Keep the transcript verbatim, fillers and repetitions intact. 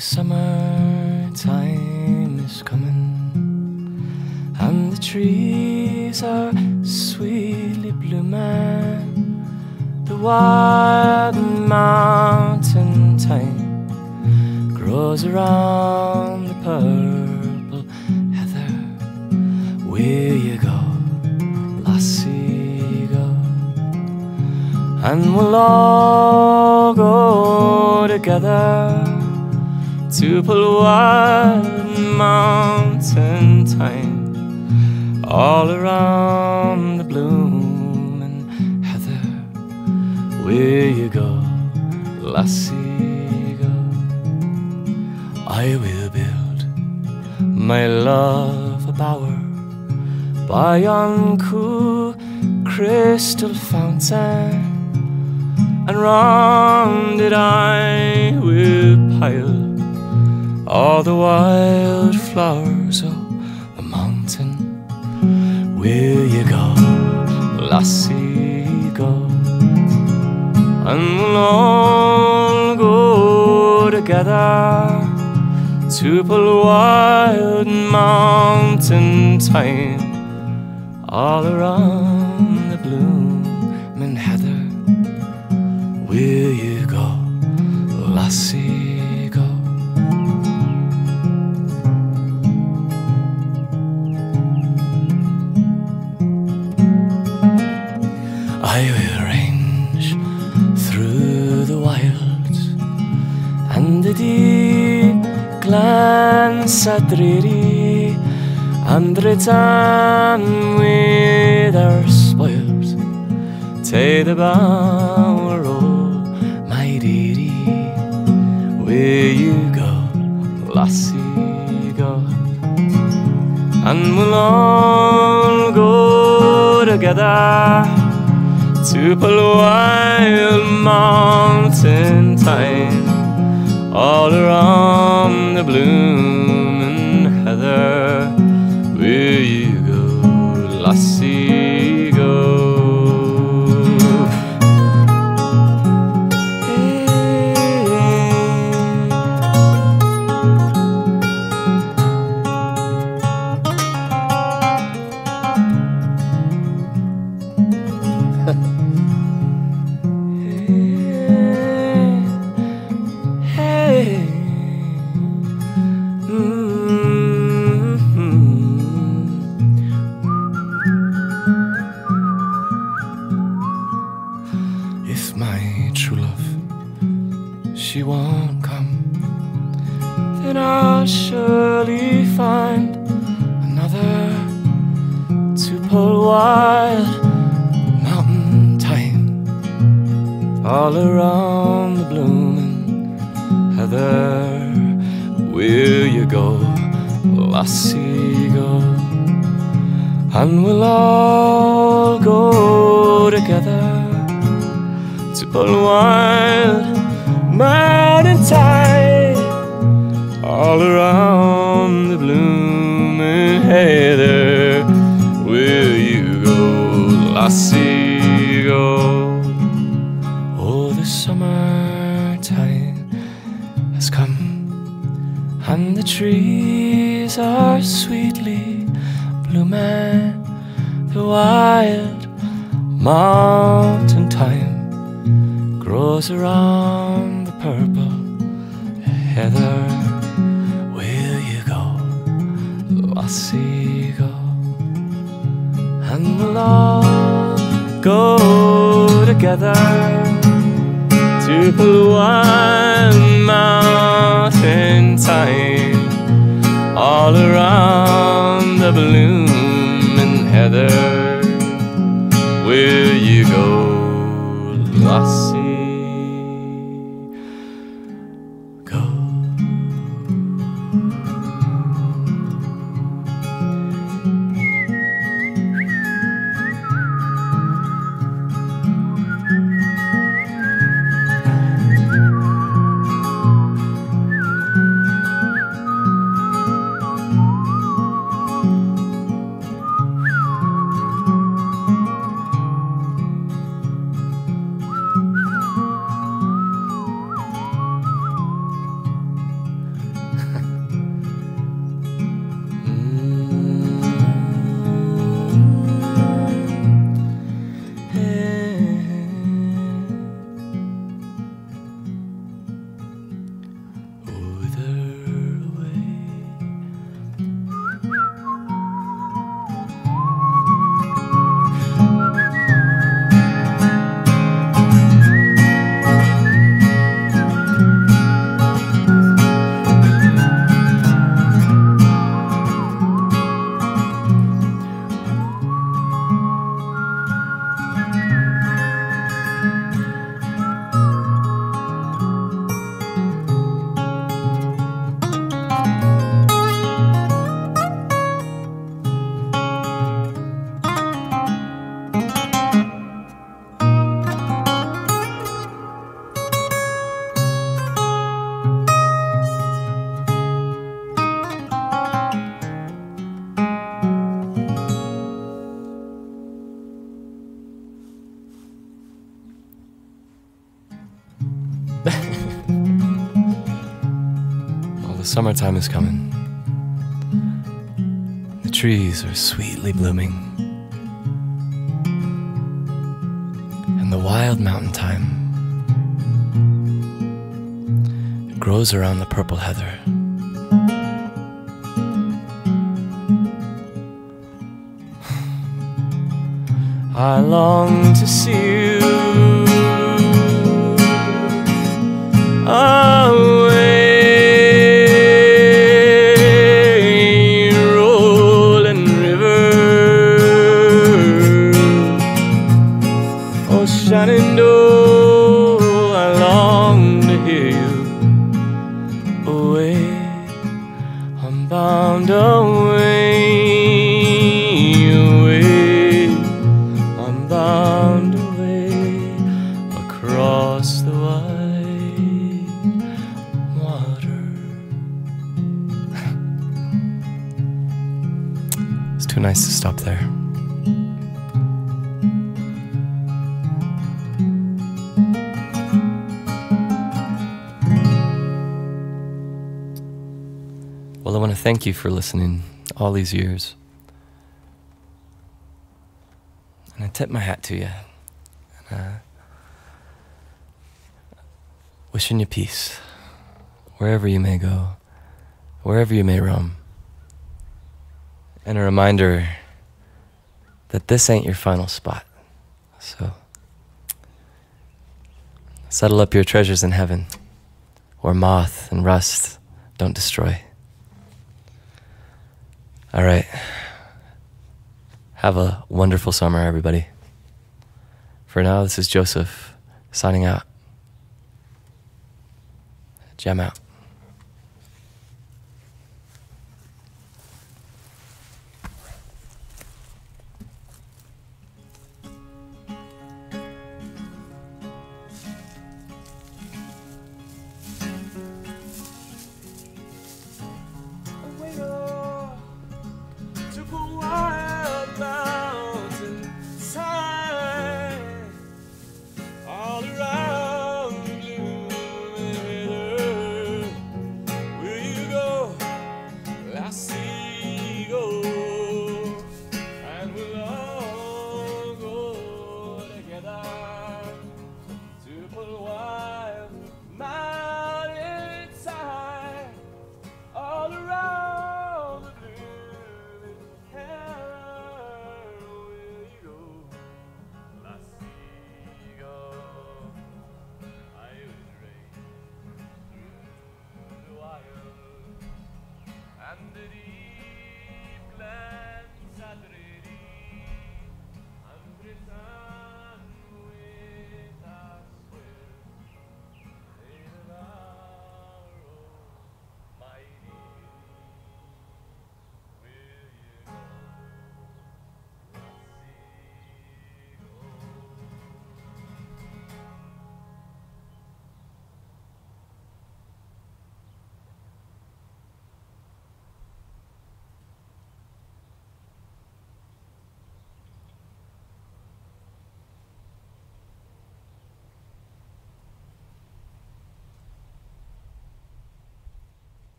the summertime is coming, and the trees are sweetly blooming, the wild mountain thyme grows around the purple heather. Will you go, Lassie, go, and we'll all go together to pull wild mountain thyme all around the bloomin' heather. Will you go, Lassie, go? I will build my love a bower by yon cool crystal fountain, and round it I will pile all the wild flowers of the mountain. Will you go, Lassie, go, and we'll all go together to pull wild mountain thyme all around the bloomin' heather. Will you go, Lassie? I will range through the wilds and the deep glens a dreary, and return with our spoils to the bower o' my dearie. Will you go, Lassie, go, and we'll all go together to pull wild mountain thyme all around the bloomin' heather. Will you go, Lassie, go? If my true love, she won't come, then I'll surely find another to pull wild mountain thyme all around the bloomin' heather. Will you go, Lassie, go, and we'll all go together to pull wild mountain thyme all around the bloomin' heather. Will you go, Lassie, go? Oh, the summertime has come, and the trees are sweetly blooming, the wild mountain thyme grows around the purple heather. Will you go, Lassie, go, and we'll all go together to pull wild mountain thyme all around the bloomin' heather. Will you go, Lassie? Summertime is coming. The trees are sweetly blooming, and the wild mountain thyme grows around the purple heather. I long to see you away, rolling river, oh Janindo, I long to hear you away. I'm bound away. Across the wide water. It's too nice to stop there. Well, I want to thank you for listening all these years. And I tip my hat to you. And, uh, wishing you peace, wherever you may go, wherever you may roam. And a reminder that this ain't your final spot. So, settle up your treasures in heaven, where moth and rust don't destroy. All right. Have a wonderful summer, everybody. For now, this is Joseph signing out. Jam out.